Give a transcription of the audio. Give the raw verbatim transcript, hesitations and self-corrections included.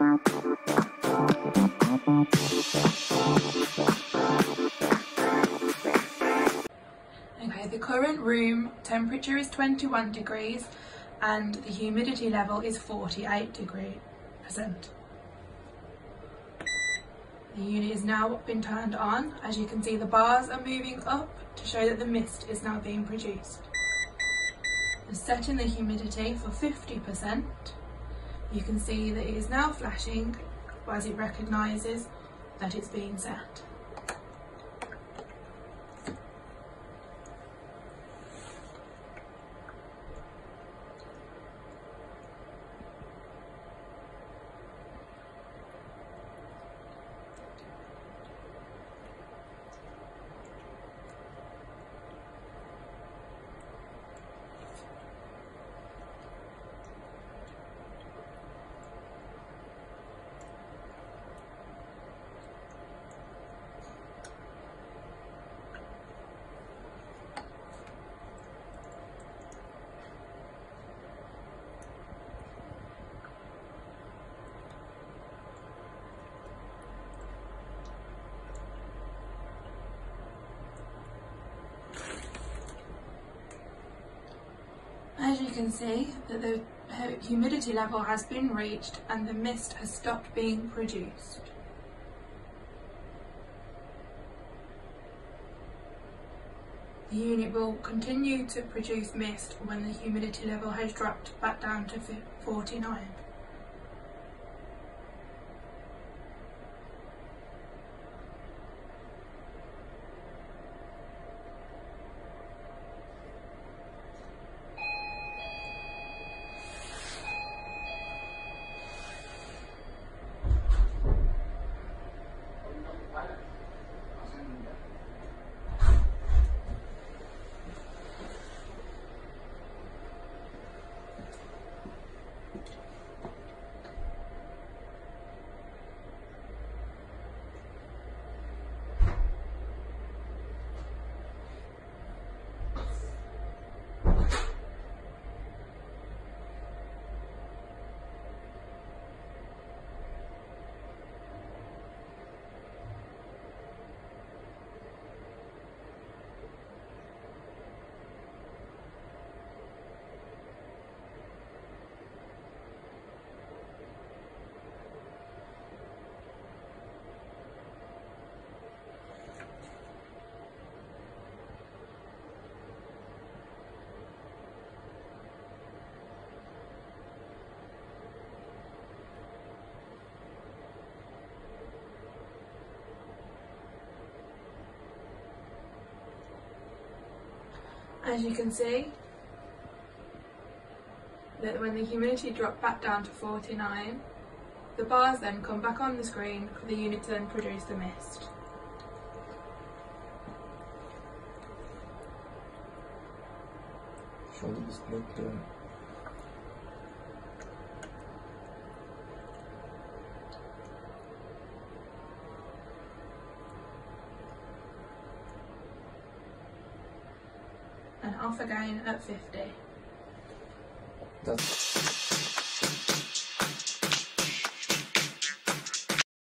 Okay, the current room temperature is twenty-one degrees and the humidity level is forty-eight degree percent. The unit is now been turned on. As you can see, the bars are moving up to show that the mist is now being produced. I'm setting the humidity for fifty percent. You can see that it is now flashing as it recognises that it's being set. As you can see, that the humidity level has been reached and the mist has stopped being produced. The unit will continue to produce mist when the humidity level has dropped back down to forty-nine. As you can see, that when the humidity dropped back down to forty-nine, the bars then come back on the screen for the unit to then produce the mist. Show the display clearly. And off again at fifty. Done.